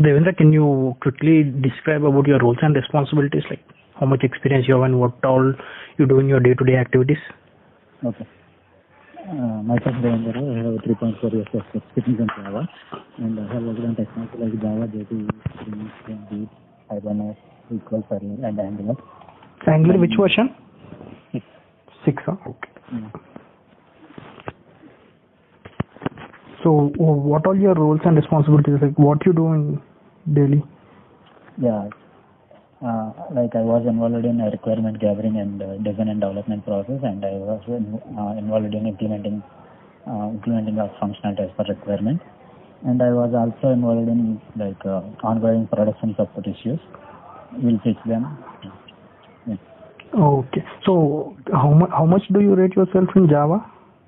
So Devendra, can you quickly describe about your roles and responsibilities, like how much experience you have and what all you do in your day-to-day activities? Okay. Myself, Devendra, I have 3.4 years of experience in Java, and I have worked on technology like Java, J2EE, Spring, Springboot, Hibernate, SQL Server, and Angular. Angular, which version? 6. 6, huh? Okay. Yeah. So, what are your roles and responsibilities, like what you do in daily? Yeah, like I was involved in requirement gathering and design and development process, and I was involved in implementing our functionality as per requirement, and I was also involved in like ongoing production support issues. We'll fix them. Yeah. Okay. So, how much do you rate yourself in Java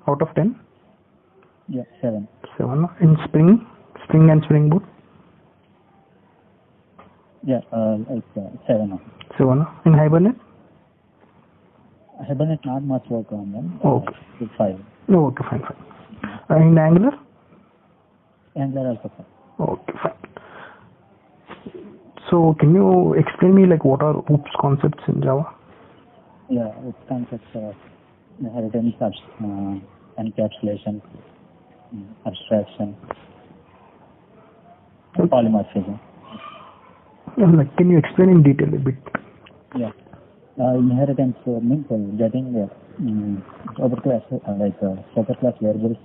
out of 10? Yeah, 7. 7 in Spring and Spring Boot. Yeah, it's 7. 7 in Hibernate. Hibernate, not much work on them. Okay. 5. No, okay, fine. In Angular. Angular also 5. Okay, fine. So, can you explain me like what are OOPS concepts in Java? Yeah, OOPS concepts are inheritance, encapsulation, abstraction, and polymorphism. Like, can you explain in detail a bit? Yeah. Inheritance means getting superclass, like superclass variables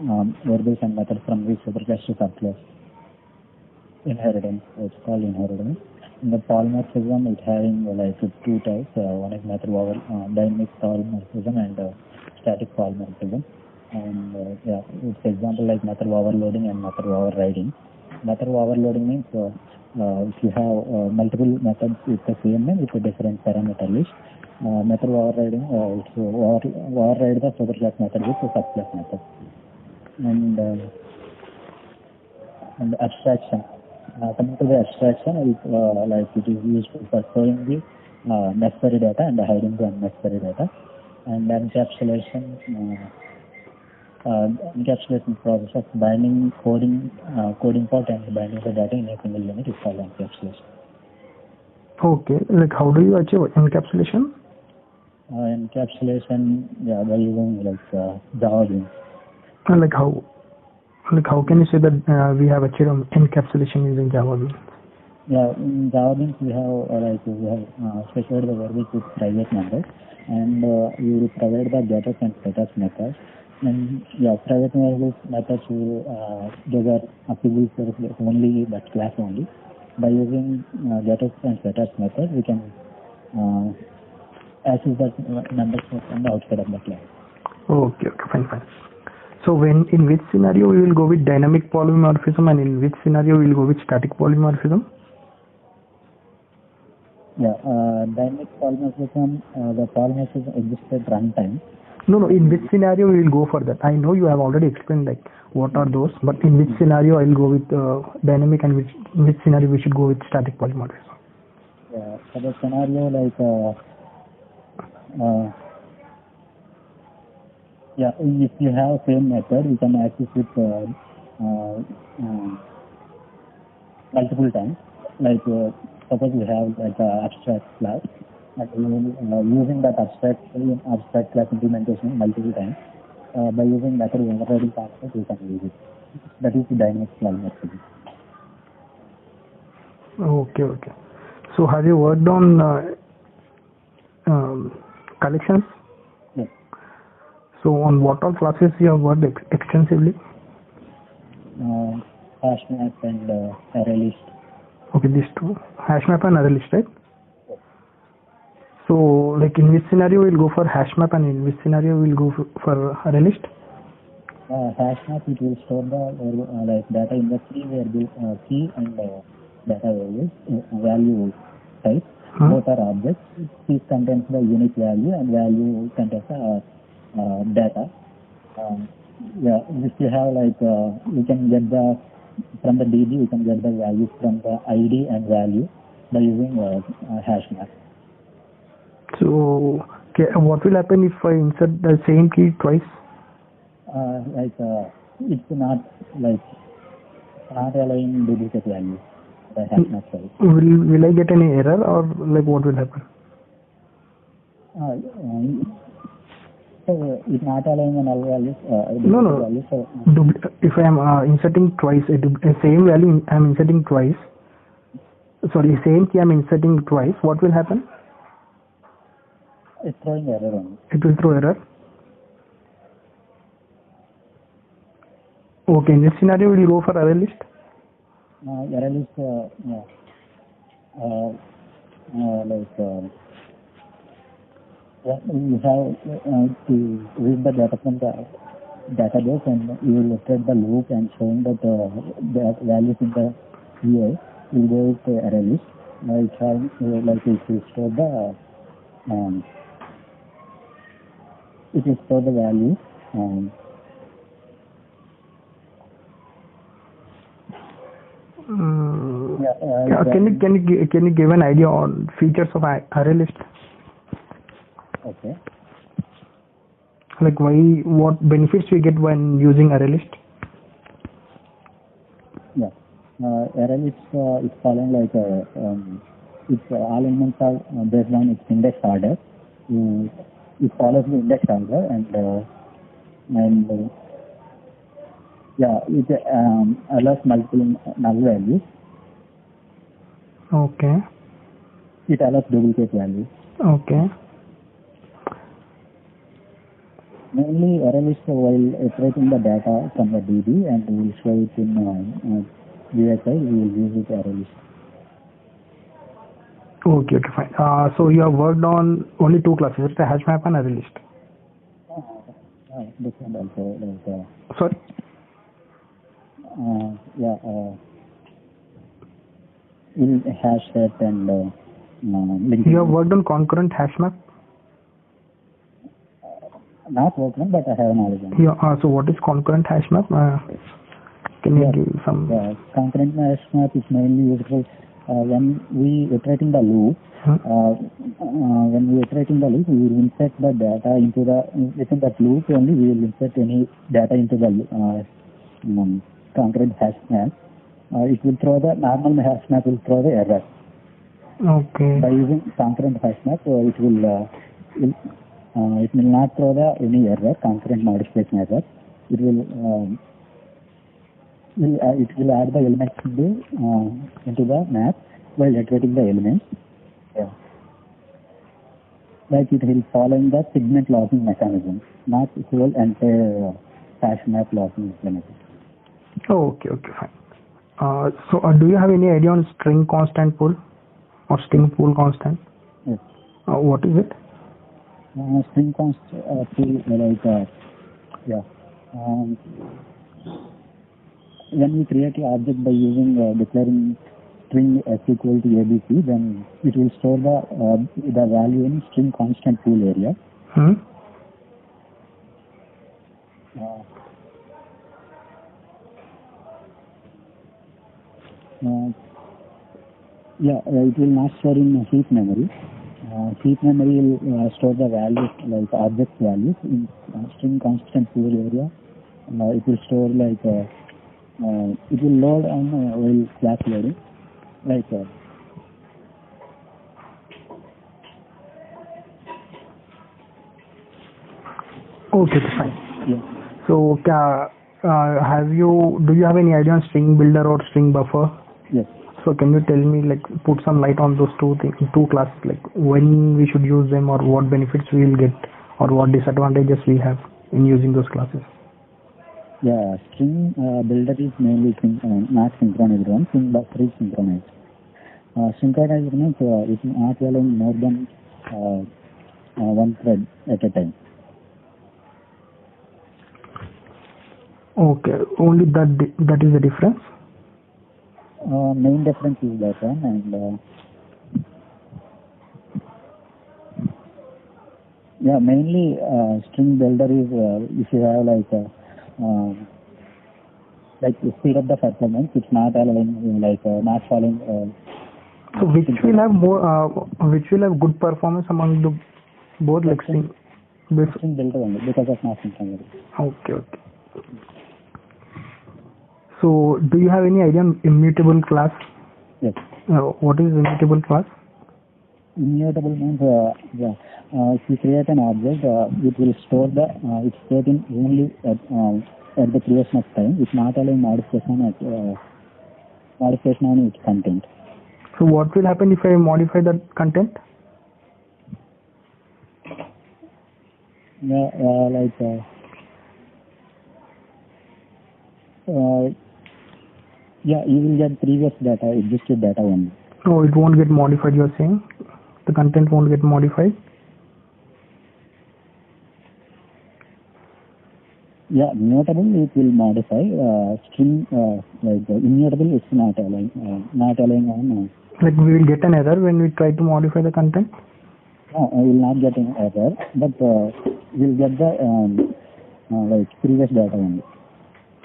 and methods from which superclass to subclass. Inheritance, it's called inheritance. In the polymorphism, it having like two types. One is method over dynamic polymorphism and static polymorphism. And yeah, it's example like method overloading and method overriding. Method overloading means if you have multiple methods with the same name, with a different parameter list. Method overriding is to override the superclass method with the subclass method. And abstraction. Coming to the abstraction, is like it is useful for storing the necessary data and hiding the unnecessary data. And encapsulation. Encapsulation process of binding, coding part and binding the data in a single unit is called encapsulation. Okay, like how do you achieve encapsulation? Encapsulation, yeah, by using like Java beans. Like how can you say that we have achieved encapsulation using Java beans? Yeah, in Java beans we have specified the variables with private numbers, and you provide the getters and setters methods. And yeah, private methods will gather applicable services only, that class only. By using getters and setters method, we can access that numbers from the outside of the class. Okay, fine. So in which scenario we will go with dynamic polymorphism, and in which scenario we will go with static polymorphism? Yeah, dynamic polymorphism, the polymorphism exists at runtime. No, in which scenario we will go for that? I know you have already explained like what are those, but in which scenario I will go with dynamic, and which scenario we should go with static polymorphism? Yeah, for the scenario like, yeah, if you have same method, you can access it multiple times. Like suppose you have like abstract class. Using that abstract class implementation multiple times by using method overriding concept, we can use it. That is the dynamic polymorphism. Okay. So have you worked on collections? Yes. So on what all classes you have worked extensively? HashMap and ArrayList. Okay, these two. HashMap and ArrayList, right? So, like in which scenario we'll go for HashMap, and in which scenario we'll go for ArrayList? HashMap, it will store the like data in the key and data value type. Both are objects. Key contains the unique value, and value contains the data. Yeah, if you have like you can get the from the DB, you can get the value from the ID and value by using HashMap. So, okay, what will happen if I insert the same key twice? It's not allowing duplicate value. the HashMap service. Will I get any error, or like what will happen? So it's not allowing an error value. No. Value, so, if I am inserting twice a same value, I am inserting twice. Sorry, same key I am inserting twice. What will happen? It's throwing error on. It will throw error. Okay, in this scenario, will you go for ArrayList? ArrayList, yeah. You have to read the data from the database, and you will illustrate the loop and showing that the values in the UI. You go with the ArrayList. It will store the values. Can you give an idea on features of ArrayList? Okay. Like what benefits we get when using ArrayList? Yeah, ArrayList is following like its all elements are based on its index order. It follows the index order it allows multiple null values. Okay. It allows duplicate values. Okay. Mainly, ArrayList while extracting the data from the DB, and we will show it in GSI. We will use it ArrayList. Okay, fine. So you have worked on only two classes, the HashMap and ArrayList. Different also. Sorry. In HashMap and you have worked on ConcurrentHashMap? Not worked on, but I have knowledge on it. Yeah, so what is ConcurrentHashMap? Can you give some... ConcurrentHashMap is mainly useful when we iterating the loop. When we iterating the loop, we will insert the data into the... Within that loop only, we will insert any data into the concurrent HashMap. It will throw the normal HashMap will throw the error. Okay. By using concurrent HashMap, it will not throw the any error, concurrent modification error. It will add the elements into the map while iterating the elements. Yeah. Like it will follow the segment locking mechanism, not whole entire HashMap locking mechanism. Okay, fine. Do you have any idea on string constant pool or string pool constant? Yes. What is it? String constant pool, when we create an object by using declaring string s equal to abc, then it will store the value in string constant pool area. It will not store in heap memory. Heap memory will store the values, like object values, in string constant pool area. It will store it will load on while class loading, like that. Okay, fine. Yeah. So, do you have any idea on StringBuilder or StringBuffer? Yes. So can you tell me, put some light on those two classes, when we should use them, or what benefits we will get, or what disadvantages we have in using those classes? Yeah, StringBuilder is mainly not synchronized one. StringBuffer is synchronized. Synchronized means it's not allowing more than one thread at a time. Okay, only that is the difference. Main difference is that one, mainly StringBuilder is if you have you speed up the performance, it's not allowing not following. So which will have good performance among the both StringBuilder only because of not synchronized. Okay. So, do you have any idea on immutable class? Yes. What is immutable class? Immutable means if you create an object, it will store the its state in only at the creation of time. It's not allowing modification on its content. So what will happen if I modify the content? Yeah, you will get previous data, existed data only. No, it won't get modified, you are saying? The content won't get modified? Yeah, mutable it will modify. String immutable it's not allowing. Like we will get an error when we try to modify the content. No, I will not get an error, but we'll get the previous data only.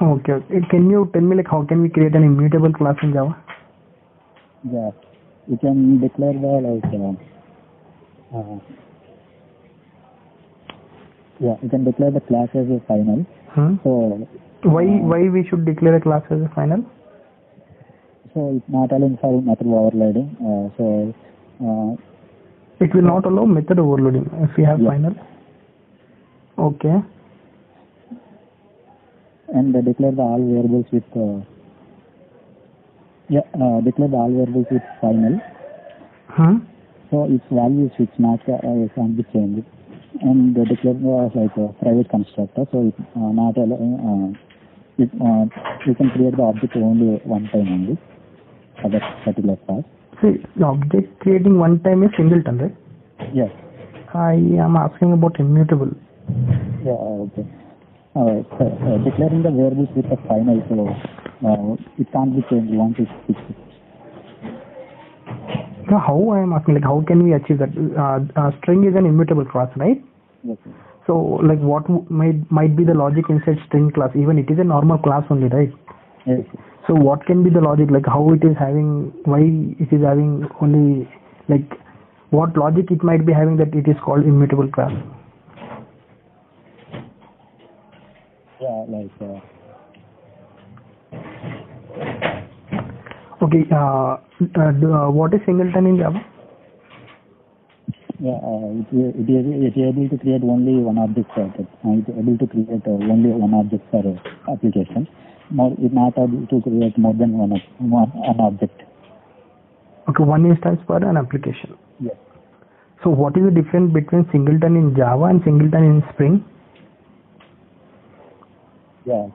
Okay. Can you tell me how can we create an immutable class in Java? Yeah, you can declare the you can declare the class as a final. So why we should declare a class as a final? So it's not allowing for method overloading. It will not allow method overloading if we have final. Okay. And declare the all variables with final. So its value is fixed, not can be changed. And declare a private constructor, so it's not allowing. You can create the object only one time only for that particular class. See, the object creating one time is singleton, right? Yes. I am asking about immutable. Yeah, okay. Declaring the variables with the final, so it can't be changed once it's fixed. So how I am asking, how can we achieve that? String is an immutable class, right? Yes. So, what might be the logic inside string class? Even it is a normal class only, right? Yes. So what can be the logic, how it is having, why it is having only, what logic it might be having that it is called immutable class? Yeah, Okay, what is singleton in Java? Yeah, it is able to create only one object for it. It is able to create only one object for application. It's not able to create more than one object. Okay, one instance for an application. Yes. So what is the difference between singleton in Java and singleton in Spring? Yeah.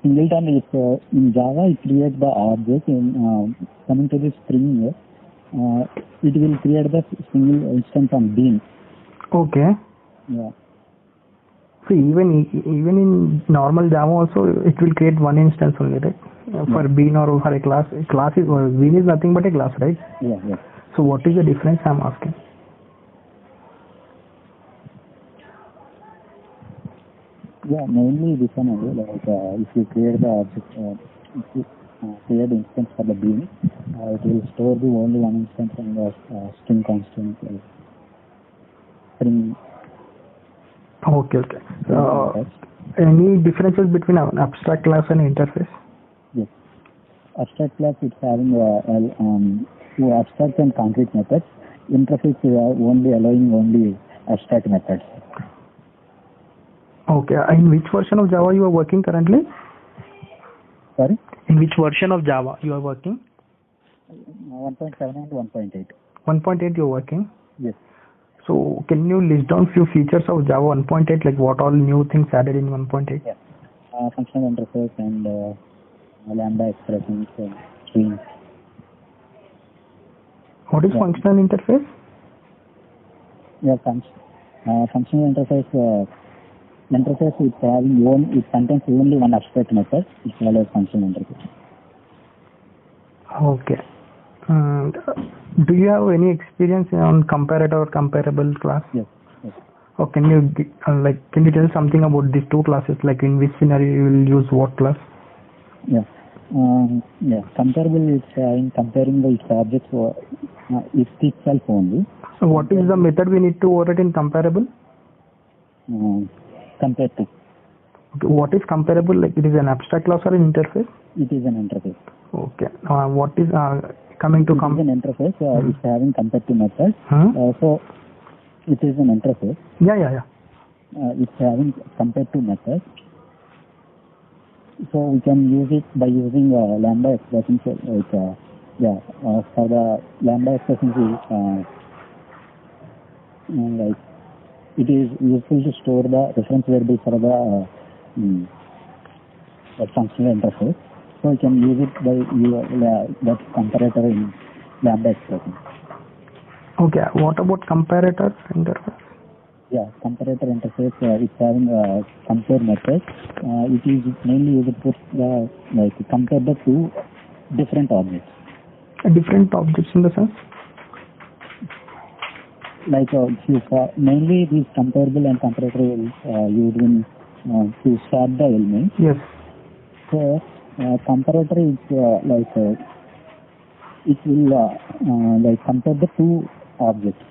Singleton is in Java it creates the object. In coming to the Spring here, it will create the single instance on bean. Okay. Yeah. So even in normal Java also it will create one instance only, right? For bean or for a class. Bean is nothing but a class, right? Yeah, yeah. So what is the difference I am asking? Yeah, mainly this one only. If you create the object, if you create the instance for the bean, it will store the only one instance in the string constant. Okay. Any differences between an abstract class and interface? Yes. Abstract class is having abstract and concrete methods. Interface is only allowing abstract methods. Okay. In which version of Java you are working currently? Sorry? In which version of Java you are working? 1.7 and 1.8. 1.8 you are working? Yes. So can you list down few features of Java 1.8, what all new things added in 1.8? Yeah. Functional interface and lambda expressions and strings. What is functional interface? Yeah, functional interface. Interface is having it contains only one abstract method. It's called as functional interface. Okay. Do you have any experience on comparator or comparable class? Yes. Yes. Oh, can you tell something about these two classes? In which scenario you will use what class? Yeah. Comparable is comparing the objects or it itself only. So what is the method we need to override in comparable? Compare to. What is comparable? Like, it is an abstract class or an interface? It is an interface. Okay. What is coming to an interface? It's having comparative method. So it is an interface. It's having comparative method. So we can use it by using lambda expression. Like, for the lambda expression, like it is useful to store the reference variable for the functional interface. So we can use it by that comparator in lambda expression. Okay. What about comparator interface? Yeah, comparator interface, it's having a compare method. It is mainly used for the, like, compare the two different objects. Different objects in the sense? Like, mainly these comparable and comparator will used in to sort the elements. Yes. So comparator is it will compare the two objects.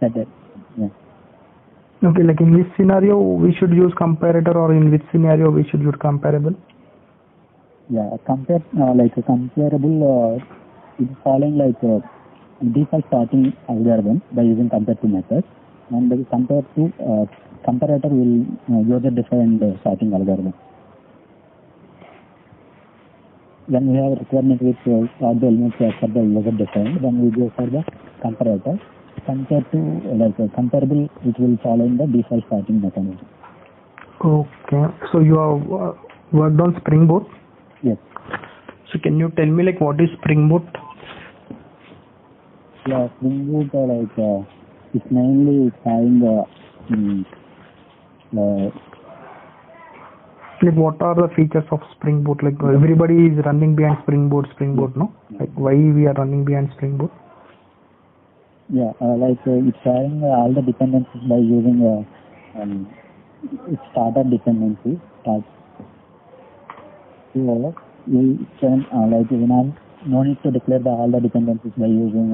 That's it. Yeah. Okay, like in which scenario we should use comparator, or in which scenario we should use comparable? Yeah, comparable is following default sorting algorithm by using comparative method, and by comparator will use a different sorting algorithm. When we have a requirement which all the elements are for the user defined, then we go for the comparator. Compared to comparable, it will follow in the default sorting mechanism. Okay, so you have worked on Springboot? Yes. So can you tell me what is Springboot? Yeah, Springboot it's mainly having what are the features of Springboot? Like everybody is running behind Springboot, no? Like why we are running behind Springboot? Yeah, it's having all the dependencies by using starter dependency. So we can no need to declare all the dependencies by using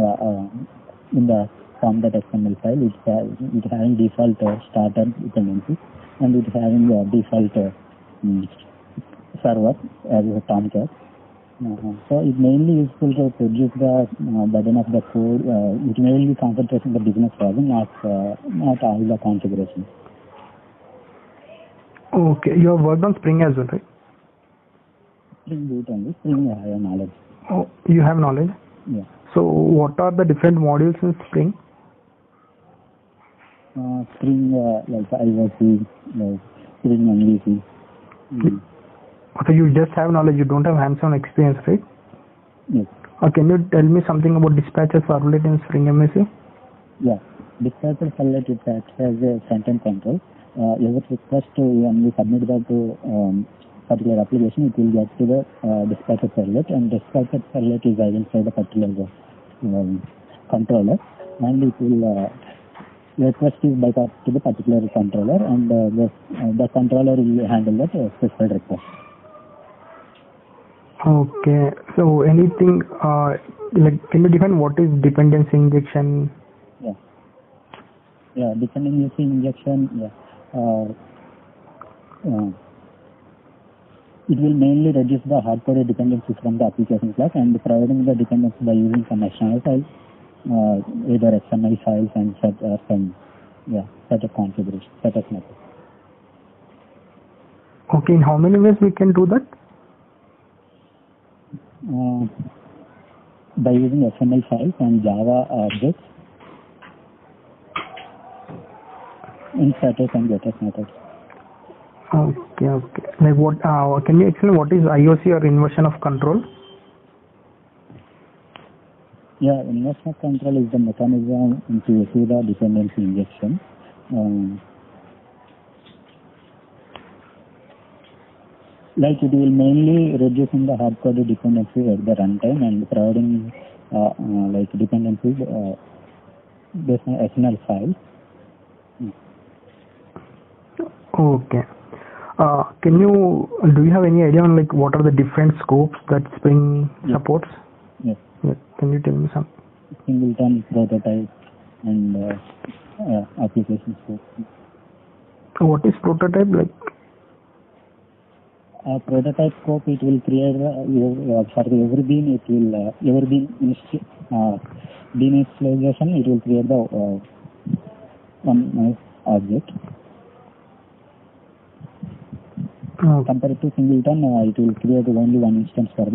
in the form.xml file. It's having default starter dependency, and it's having default server as a Tomcat. So it mainly is useful to produce the burden of the code. It mainly concentrates on the business problem, not all the configuration. Okay, you have worked on Spring as well, right? Spring Boot only. Spring, I have knowledge. Oh, you have knowledge? Yeah. So what are the different modules in Spring? Spring, IOC, Spring MVC. So you just have knowledge, you don't have hands-on experience, right? Yes. Can you tell me something about dispatcher servlet in Spring MVC? Yeah. Dispatcher servlet is acts as a front-end control. Every request when we submit that to particular application, it will get to the dispatcher servlet, and dispatcher servlet is identified the particular controller, and it will request is bypassed to the particular controller, and the controller will handle that specified request. Okay, so anything can you define what is dependency injection? Yeah, dependency injection. It will mainly reduce the hard-coded dependencies from the application class and providing the dependencies by using some external files, either XML files and set of configuration, set of methods. Okay, in how many ways we can do that? By using XML files and Java objects in status and JaxRs methods. Okay. Can you explain what is IOC or inversion of control? Yeah, inversion of control is the mechanism to issue the dependency injection. It will mainly reduce the hard-coded dependencies at the runtime and providing dependencies based on external files. Okay. Do you have any idea on what are the different scopes that Spring supports? Yes. Can you tell me some? Singleton, prototype, and application scope. What is prototype like? A prototype scope, it will create for every bean, it will every bean initialization, it will create the one nice object. Compared to singleton, it will create only one instance for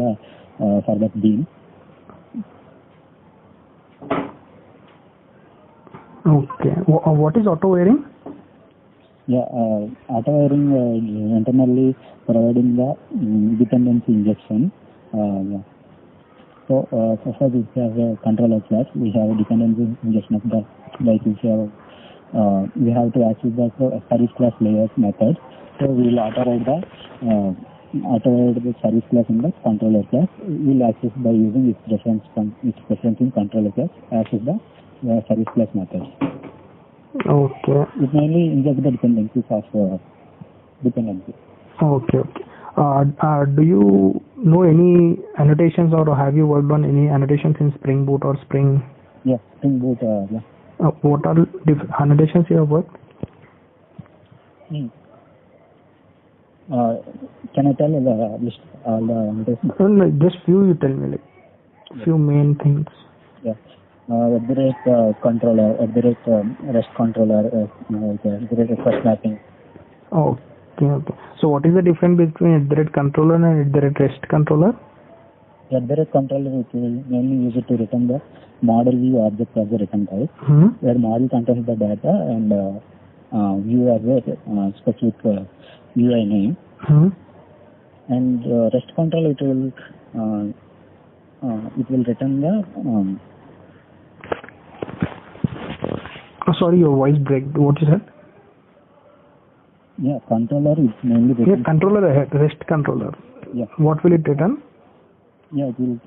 that bean. Okay. What is auto wiring? Yeah, auto-wiring internally providing the dependency injection. Yeah. So, for this we have a controller class. We have a dependency injection of the, like we have to access the service class layers method. So we will auto-write the service class in the controller class. We will access by using its reference in controller class, access the service class method. Okay. It mainly injects the dependencies of dependency. Okay. Okay. Do you know any annotations, or have you worked on any annotations in Spring Boot or Spring? Yes, yeah, Spring Boot. Yeah. What are annotations you have worked? Can I tell list all the annotations? No, just few. You tell me like few main things. Yeah. At the rate controller, at the rate REST controller, at the rate request mapping. Okay, okay. So what is the difference between at the rate controller and at the rate REST controller? At the rate controller, it will mainly use it to return the model view object as a return type, where model contains the data and view as a specific UI name. And REST controller, it will return the sorry, your voice break. What you said? Yeah, controller is mainly. Yeah, controller ahead. REST controller. Yeah. What will it return? Yeah, it will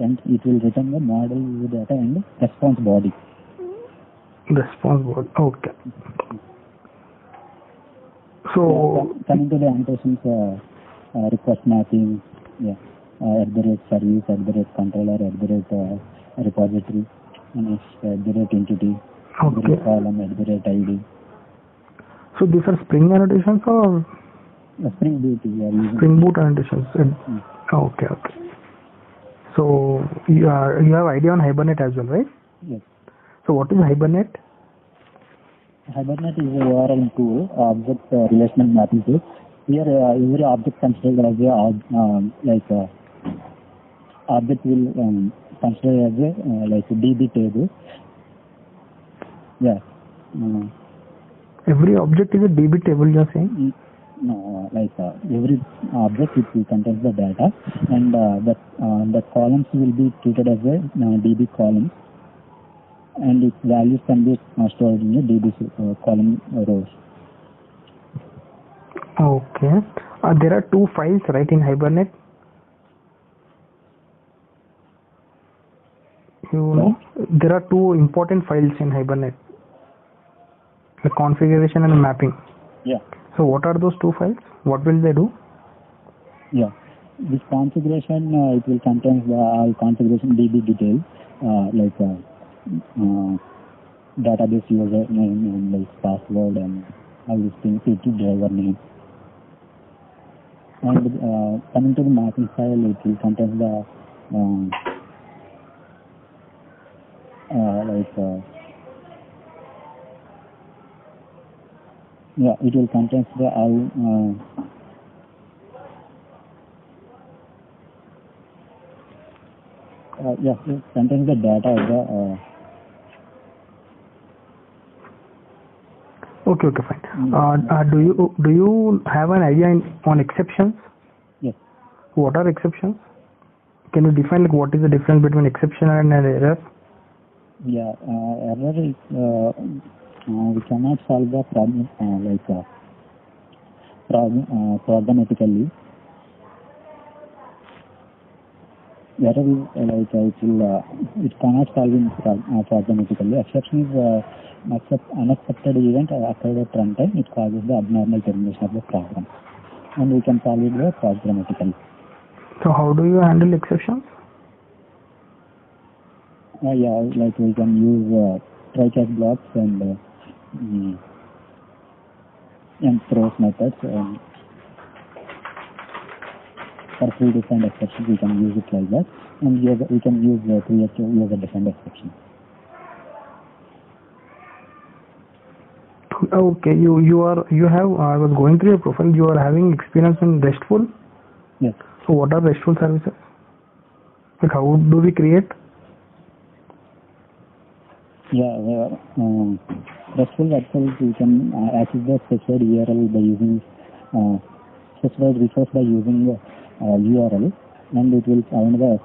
return the model data and response body. Response body. Okay. So yeah, coming to the annotations, request mapping. Yeah. At the rate service, at the rate controller, at the rate repository, and at the rate entity. Okay. So these are Spring annotations or Spring Boot? Spring Boot annotations. Okay, okay. So you have idea on Hibernate as well, right? Yes. So what is Hibernate? Hibernate is a URL tool, object relational mapping tool. Here every object considered as a object will considered as a like a DB table. Yeah. Every object is a DB table, you are saying? No, like every object it will contain the data, and the columns will be treated as a DB column, and its values can be stored in a DB column rows. Okay. There are two files, right, in Hibernate? You know, there are two important files in Hibernate. The configuration and mapping. Yeah. So what are those two files? What will they do? Yeah. This configuration, it will contain all configuration DB details, like database user name and like password and all these things, CT driver name. And coming to the mapping file, it will contain the it will contain the it contains the data of the Okay, okay, fine. Do you have an idea on exceptions? Yes. What are exceptions? Can you define like what is the difference between exception and an error? Yeah, error is we cannot solve the problem programmatically. Error is it cannot solve in programmatically. Exception is unaccepted event occurred at runtime. It causes the abnormal termination of the program, and we can solve it programmatically. So how do you handle exceptions? We can use try catch blocks and and throws methods. For three different exceptions, we can use it like that, and we can use three user-defined exceptions. Okay, I was going through your profile. You are having experience in RESTful. Yes. So what are RESTful services? Like how do we create? Yeah, RESTful websites, you can access the specified URL by using specified resource by using URL, and it will find the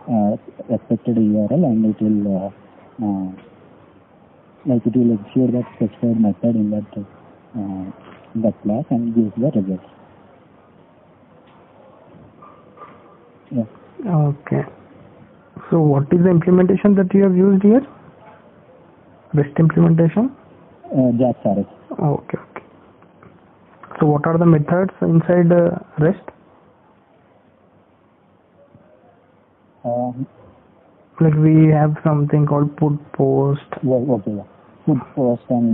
expected URL, and it will ensure that specified method in that class and gives the results. Yeah. Okay. So what is the implementation that you have used here? REST implementation? JaxRs. Okay, okay. So what are the methods inside REST? Like we have something called put, post. Yeah, okay, yeah. Put, post and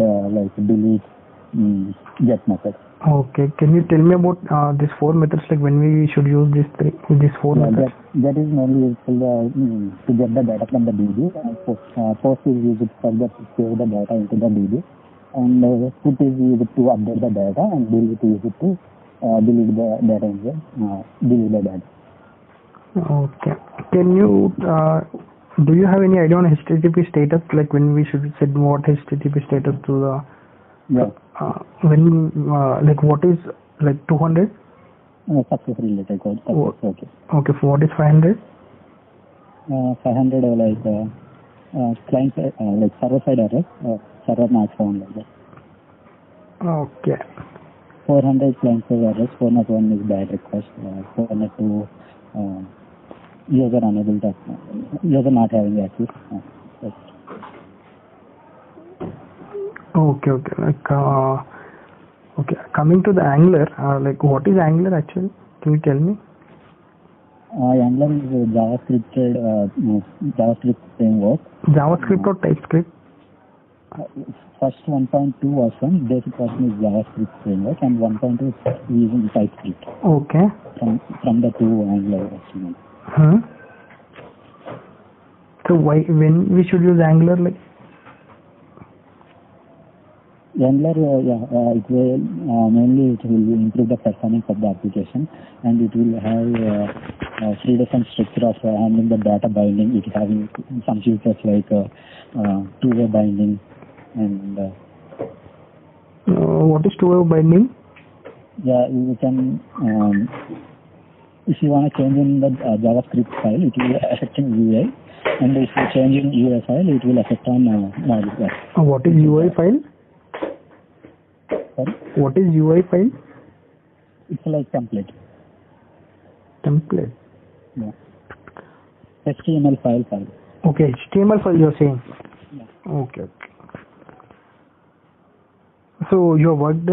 delete, get method. Okay, can you tell me about these four methods, like when we should use these four methods? That is mainly useful to get the data from the DB. Post is used for save the data into the DB, and put is used to update the data, and delete is used to delete the data. Okay. Do you have any idea on HTTP status, like when we should set what HTTP status to the? Yeah. What is 200? Success related code. Okay. Okay. For what is 500? 500 client side, server side error, server not found like that. Okay. 400 client side errors. 401 is bad request. 402 user unable to user not having access. Okay. Okay. Coming to the Angular, what is Angular actually? Can you tell me? Angular is a JavaScript framework. JavaScript or TypeScript? First 1.2 was from basic version is JavaScript framework, and 1.2 is using TypeScript. Okay. From the two Angular versions. Huh. So when we should use Angular Angular, it will mainly it will improve the performance of the application, and it will have three different structure of handling the data binding. It having some features like two-way binding and. What is two-way binding? Yeah, you can. If you want to change in the JavaScript file, it will affect in UI, and if you change in UI file, it will affect on module class. What is UI file? Sorry? What is UI file? It's like template. Template? Yeah. HTML file. Okay, HTML file you're saying? Yeah. Okay. So you worked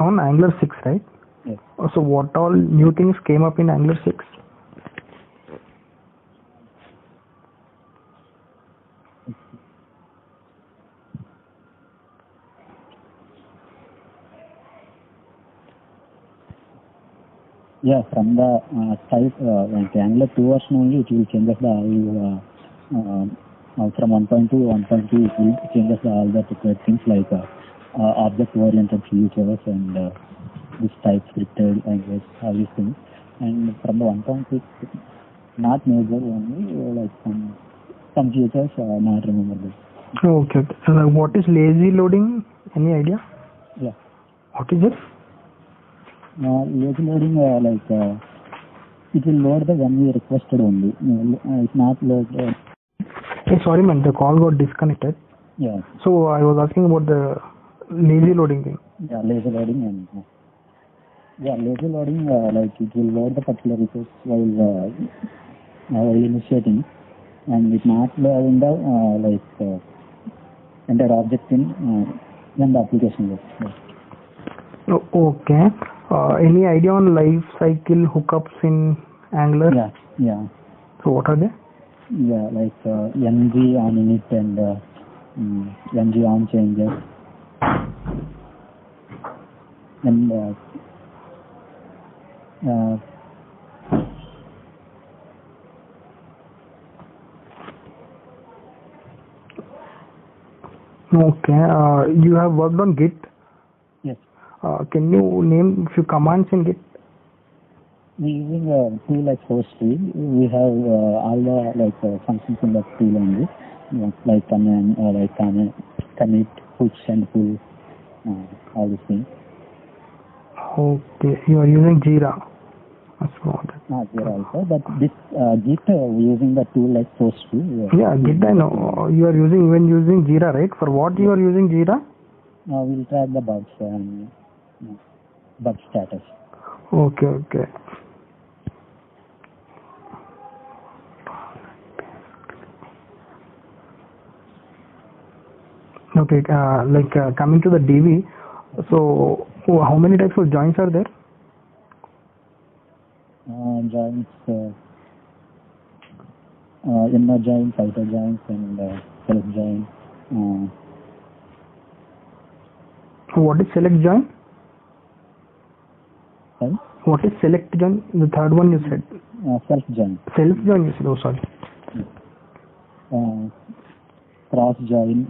on Angular 6, right? Yes. So what all new things came up in Angular 6? Yeah, from the Angular 2 version only, it will change us from 1.2 to 1.2, it will change us all the required things like object-oriented features and this TypeScripted language, all these things. And from the 1.6, not major only, some features are not rememberable. Okay. So what is lazy loading? Any idea? Yeah. What is it? Lazy loading, it will load the when we requested only. It's not load. Hey, sorry man, the call got disconnected. Yeah. So I was asking about the lazy loading thing. Yeah, lazy loading and lazy loading, it will load the particular resource while initiating, and it's not loading the entire object in when the application works. Okay. Any idea on life cycle hookups in Angular? Yeah. So what are they? Yeah, ng on init and ng on changes. and okay, you have worked on Git. Yes. Can you name few commands in Git? We use a tool like HostFree. We have all the like functions in that tool only, like command, like commit, push, and pull, all these things. Okay, you are using Jira. That's what. Jira also, but this Git, we using the tool like HostFree. Yeah, Git I know. You are using using Jira, right? For what you are using Jira? Now we'll track the bugs and bug status. Okay, okay. Okay, like coming to the DB, so how many types of joins are there? Joins, inner joins, outer joins, and select join. What is select join? Sorry? What is select join? The third one you said. Self join. Self join you said. Oh, sorry. Cross join.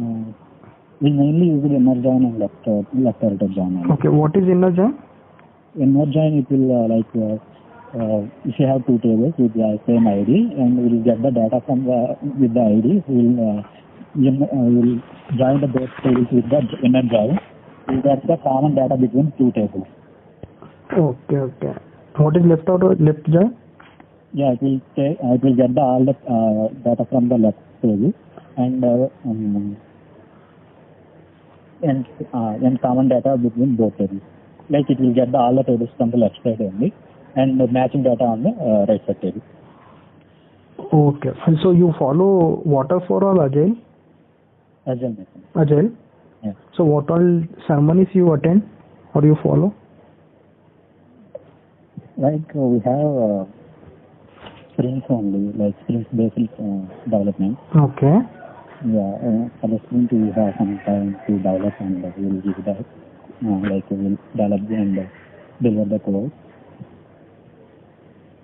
We mainly use inner join and left outer join. Okay, what is inner join? Inner join, it will if you have two tables with the same ID, and we will get the data from the with the ID. We will we'll join the both tables with the inner join. We get the common data between two tables. Okay, okay. What is left outer left join? Yeah, it will take. It will get the all the data from the left table and. And common data between both tables. Like it will get all the tables from the left side only and the matching data on the right side table. Okay. And so you follow waterfall or Agile? Agile. Agile? Yeah. So what all ceremonies you attend or you follow? Like we have sprints only, like sprints based development. Okay. Yeah, for the sprint we have some time to develop and we will give that, like we will develop and deliver the code.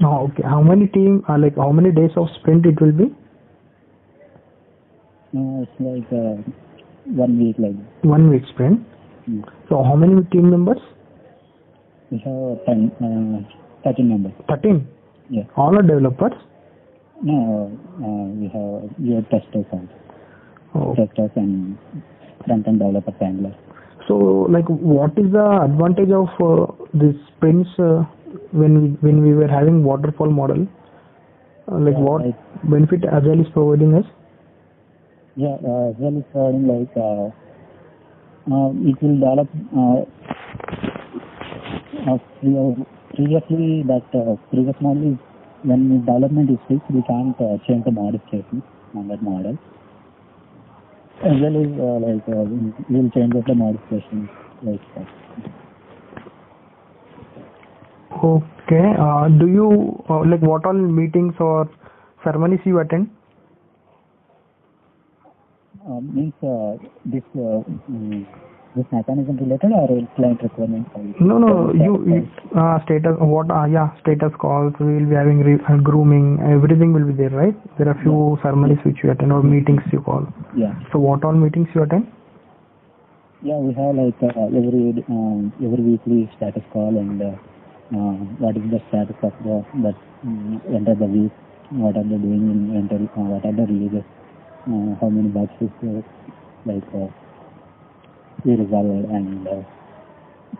Oh, okay. How many like how many days of sprint it will be? It's like 1 week like that. 1 week sprint? Mm. So how many team members? We have 13 members. 13? Yeah. All are developers? No, we have testers also. Testers and front-end developers, Angular. So, like, what is the advantage of these sprints when we were having waterfall model? Like, yeah, what benefit Agile is providing us? Yeah, Agile is providing like it will develop. Previously, that previous model is when development is fixed, we can't change the modifications on that model. As well as like we will change the modifications like that. Okay. Do you like what all meetings or ceremonies you attend? Means this mechanism related or client requirement? No. Status what? Yeah, status calls. We will be having grooming. Everything will be there, right? There are few ceremonies which you attend or meetings you call. Yeah. So what all meetings you attend? Yeah, we have like every weekly status call and what is the status of that end of the week? What are they doing in end? What are the releases? How many bugs is there? Like. We resolved and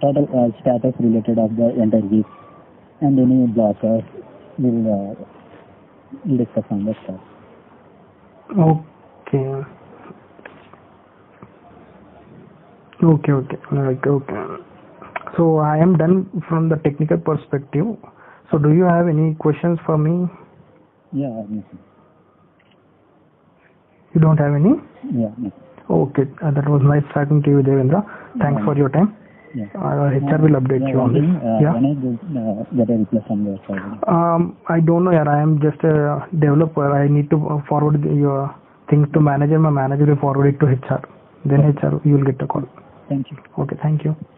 total status related of the entire week and any blockers will discuss on the stuff. Okay. Like, okay. So I am done from the technical perspective. So do you have any questions for me? Yeah, nothing. You don't have any? Yeah, nothing. Okay, that was nice talking to you, Devendra. Thanks for your time. Yeah. HR will update you on this. When I get a reply from your side? I don't know, yaar. I am just a developer. I need to forward your things to manager. My manager will forward it to HR. Then HR, you will get the call. Thank you. Okay, thank you.